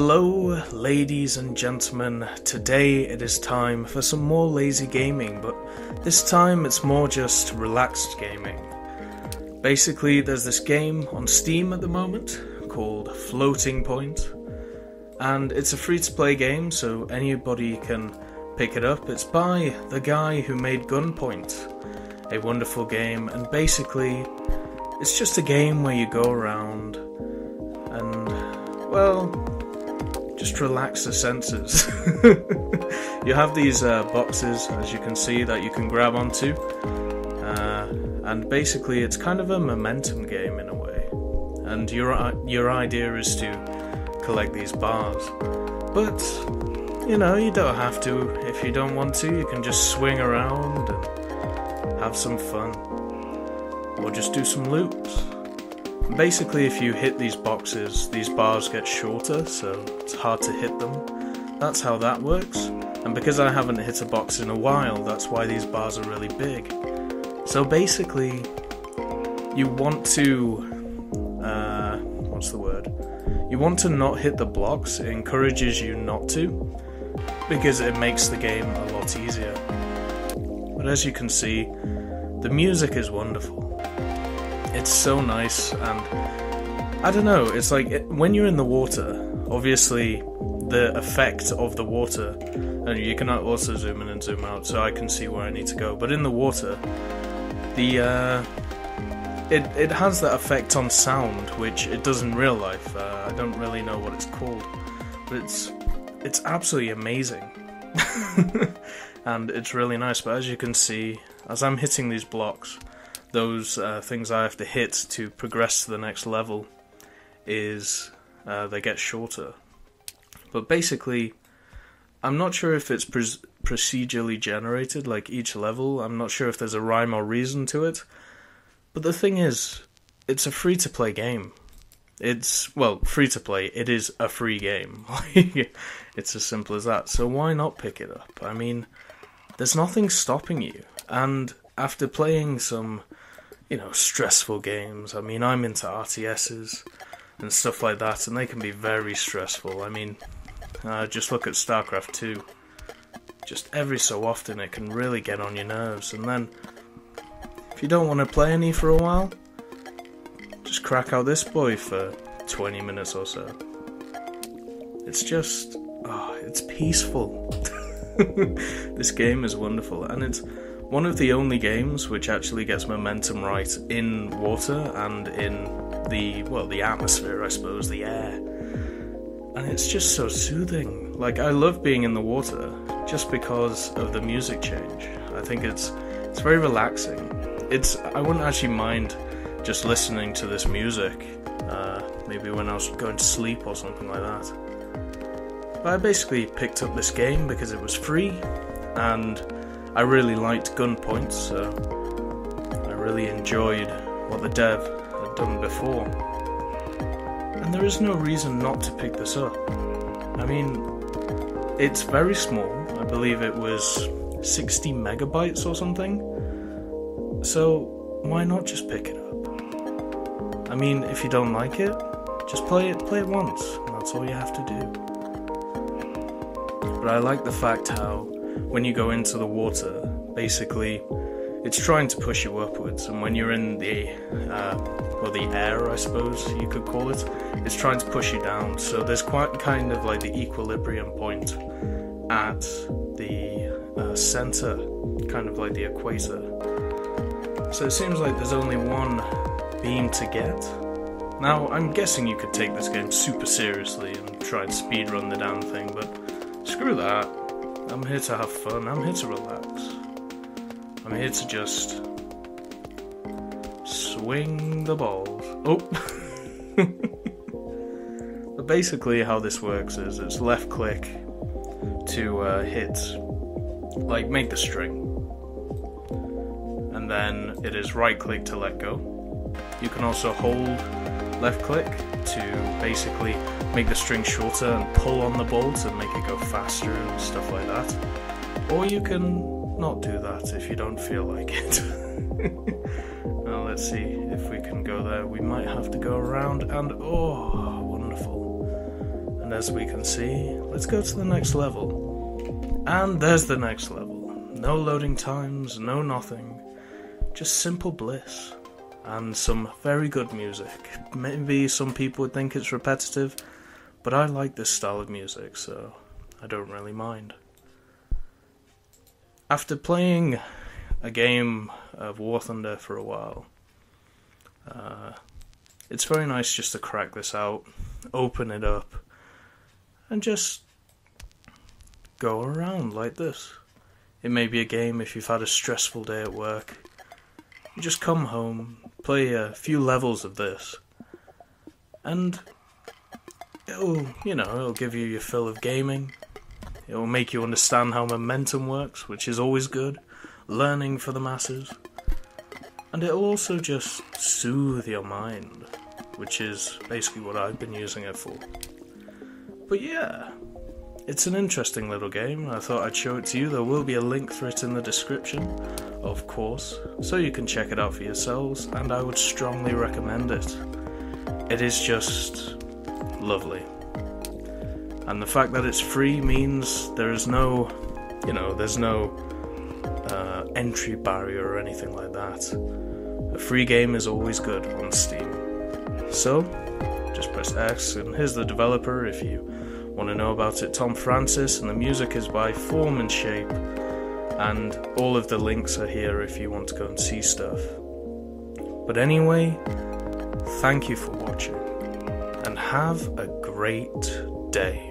Hello, ladies and gentlemen. Today it is time for some more lazy gaming, but this time it's more just relaxed gaming. Basically, there's this game on Steam at the moment called Floating Point, and it's a free-to-play game, so anybody can pick it up. It's by the guy who made Gunpoint, a wonderful game, and basically, it's just a game where you go around and, well, just relax the senses. You have these boxes, as you can see, that you can grab onto, and basically it's kind of a momentum game in a way, and your idea is to collect these bars. But you know, you don't have to. If you don't want to, you can just swing around and have some fun, or just do some loops. Basically, if you hit these boxes, these bars get shorter, so it's hard to hit them. That's how that works. And because I haven't hit a box in a while, that's why these bars are really big. So basically, you want to... what's the word? You want to not hit the blocks. It encourages you not to, because it makes the game a lot easier. But as you can see, the music is wonderful. It's so nice, and I don't know, it's like when you're in the water, obviously the effect of the water, and you can also zoom in and zoom out so I can see where I need to go, but in the water, the it has that effect on sound, which it does in real life. I don't really know what it's called, but it's absolutely amazing. And it's really nice, but as you can see, as I'm hitting these blocks, those things I have to hit to progress to the next level is they get shorter. But basically, I'm not sure if it's procedurally generated, like each level. I'm not sure if there's a rhyme or reason to it, but the thing is, it's a free-to-play game. It's, well, free-to-play, it is a free game. It's as simple as that, so why not pick it up? I mean, there's nothing stopping you, and after playing some, you know, stressful games, I mean, I'm into RTSs and stuff like that, and they can be very stressful. I mean, just look at StarCraft 2. Just every so often it can really get on your nerves, and then if you don't want to play any for a while, just crack out this boy for 20 minutes or so. It's just, oh, it's peaceful. This game is wonderful, and it's one of the only games which actually gets momentum right in water and in the, well, the atmosphere, I suppose, the air. And it's just so soothing. Like, I love being in the water just because of the music change. I think it's very relaxing. I wouldn't actually mind just listening to this music, maybe when I was going to sleep or something like that. But I basically picked up this game because it was free, and I really liked Gunpoint, so I really enjoyed what the dev had done before. And there is no reason not to pick this up. I mean, it's very small. I believe it was 60 megabytes or something. So why not just pick it up? I mean, if you don't like it, just play it once, and that's all you have to do. But I like the fact how when you go into the water, basically it's trying to push you upwards, and when you're in the well, the air, I suppose you could call it, it's trying to push you down. So there's quite kind of like the equilibrium point at the center, kind of like the equator. So it seems like there's only one beam to get. Now, I'm guessing you could take this game super seriously and try and speedrun the damn thing, but screw that. I'm here to have fun, I'm here to relax. I'm here to just swing the balls. Oh! But basically how this works is it's left click to hit, like, make the string. And then it is right click to let go. You can also hold left click to basically make the string shorter and pull on the ball to make it go faster and stuff like that. Or you can not do that if you don't feel like it. Now let's see if we can go there. We might have to go around, and oh, wonderful. And as we can see, let's go to the next level. And there's the next level. No loading times, no nothing. Just simple bliss. And some very good music. Maybe some people would think it's repetitive, but I like this style of music, so I don't really mind. After playing a game of War Thunder for a while, it's very nice just to crack this out, open it up, and just go around like this. It may be a game if you've had a stressful day at work. You just come home, play a few levels of this, and it'll give you your fill of gaming. It'll make you understand how momentum works, which is always good. Learning for the masses. And it'll also just soothe your mind, which is basically what I've been using it for. But yeah, it's an interesting little game. I thought I'd show it to you. There will be a link for it in the description, of course, so you can check it out for yourselves, and I would strongly recommend it. It is just lovely. And the fact that it's free means there is no, there's no entry barrier or anything like that. A free game is always good on Steam. So, just press X, and here's the developer if you want to know about it, Tom Francis, and the music is by Form and Shape, and all of the links are here if you want to go and see stuff. But anyway, thank you for watching, and have a great day.